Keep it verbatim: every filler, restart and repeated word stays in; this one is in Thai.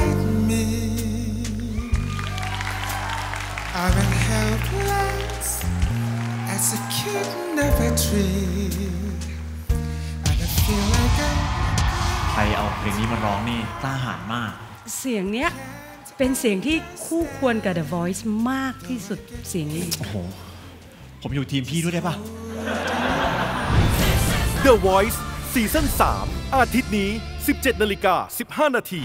at me. I'm as helpless as a kitten of a tree. And I feel like I'm. ใครเอาเพลงนี้มาร้องนี่กล้าหาญมากเสียงเนี้ยเป็นเสียงที่คู่ควรกับ The Voice มากที่สุดเสียงนี้โอ้โหผมอยู่ทีมพี่ด้วยได้ป่ะ The Voice ซีซั่นสามอาทิตย์นี้ สิบเจ็ดนาฬิกาสิบห้านาที